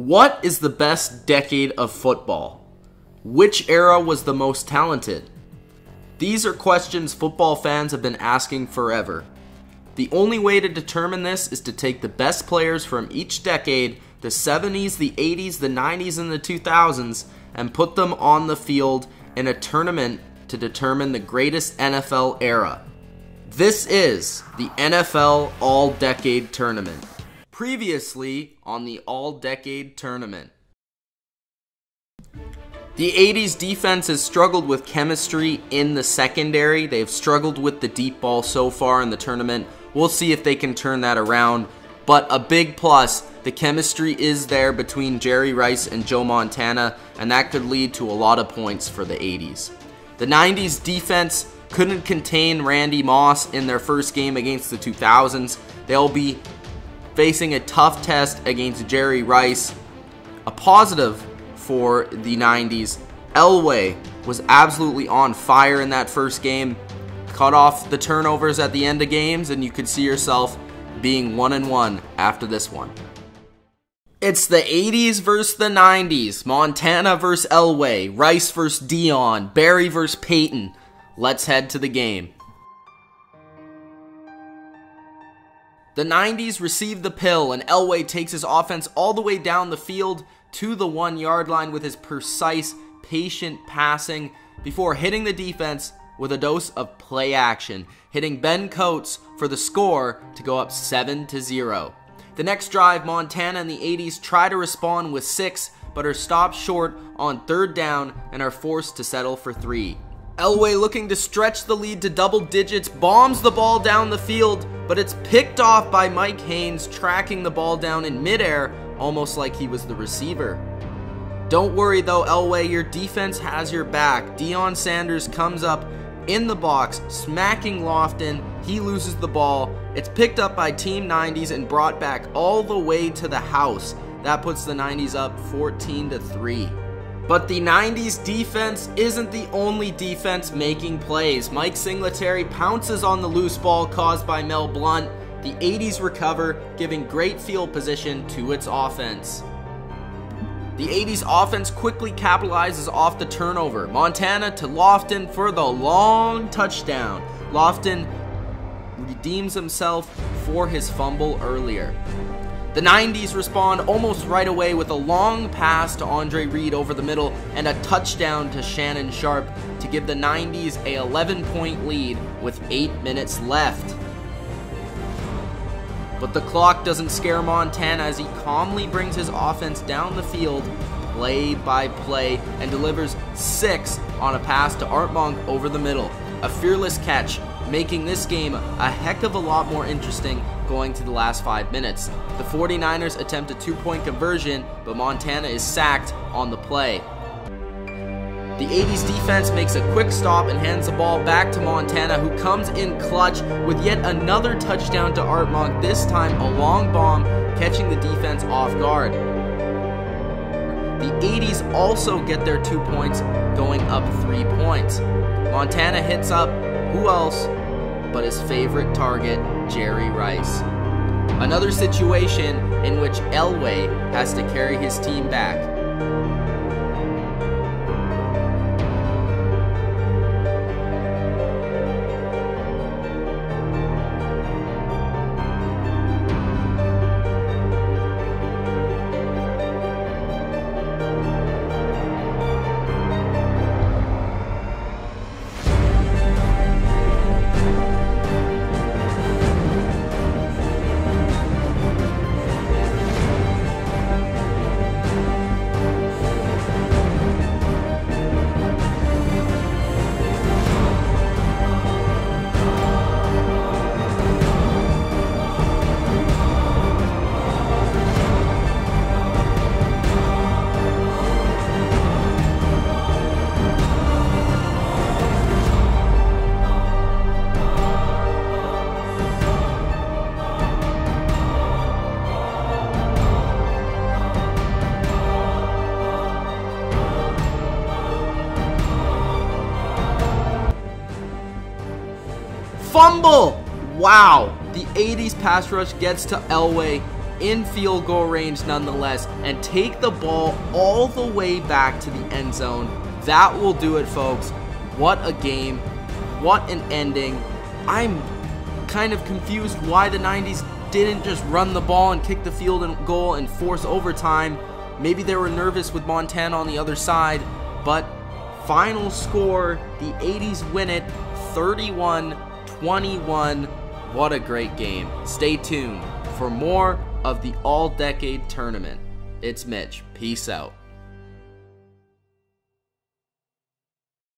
What is the best decade of football? Which era was the most talented? These are questions football fans have been asking forever. The only way to determine this is to take the best players from each decade, the 70s, the 80s, the 90s, and the 2000s, and put them on the field in a tournament to determine the greatest NFL era. This is the NFL All-Decade Tournament. Previously on the All-Decade Tournament. The 80s defense has struggled with chemistry in the secondary. They've struggled with the deep ball so far in the tournament. We'll see if they can turn that around. But a big plus, the chemistry is there between Jerry Rice and Joe Montana, and that could lead to a lot of points for the 80s. The 90s defense couldn't contain Randy Moss in their first game against the 2000s. They'll be facing a tough test against Jerry Rice. A positive for the 90s, Elway was absolutely on fire in that first game. Cut off the turnovers at the end of games, and you could see yourself being 1-1 after this one. It's the 80s versus the 90s, Montana versus Elway, Rice versus Deion, Barry versus Peyton. Let's head to the game. The 90s receive the pill, and Elway takes his offense all the way down the field to the 1-yard line with his precise, patient passing before hitting the defense with a dose of play action, hitting Ben Coates for the score to go up 7-0. The next drive, Montana in the 80s try to respond with 6, but are stopped short on 3rd down and are forced to settle for 3. Elway, looking to stretch the lead to double digits, bombs the ball down the field, but it's picked off by Mike Haynes, tracking the ball down in midair, almost like he was the receiver. Don't worry though, Elway, your defense has your back. Deion Sanders comes up in the box, smacking Lofton. He loses the ball. It's picked up by Team 90s and brought back all the way to the house. That puts the 90s up 14-3. But the 90s defense isn't the only defense making plays. Mike Singletary pounces on the loose ball caused by Mel Blount. The 80s recover, giving great field position to its offense. The 80s offense quickly capitalizes off the turnover. Montana to Lofton for the long touchdown. Lofton redeems himself for his fumble earlier. The 90s respond almost right away with a long pass to Andre Reed over the middle and a touchdown to Shannon Sharpe to give the 90s a 11-point lead with 8 minutes left. But the clock doesn't scare Montana as he calmly brings his offense down the field play by play and delivers 6 on a pass to Art Monk over the middle. A fearless catch, making this game a heck of a lot more interesting going to the last 5 minutes. The 49ers attempt a 2-point conversion, but Montana is sacked on the play. The 80s defense makes a quick stop and hands the ball back to Montana, who comes in clutch with yet another touchdown to Art Monk, this time a long bomb, catching the defense off guard. The 80s also get their 2 points, going up 3 points. Montana hits up who else but his favorite target, Jerry Rice. Another situation in which Elway has to carry his team back. Fumble! Wow! The 80s pass rush gets to Elway, in field goal range nonetheless and take the ball all the way back to the end zone. That will do it, folks. What a game. What an ending. I'm kind of confused why the 90s didn't just run the ball and kick the field goal and force overtime. Maybe they were nervous with Montana on the other side, but final score, the 80s win it, 31-21. What a great game. Stay tuned for more of the All-Decade Tournament. It's Mitch. Peace out.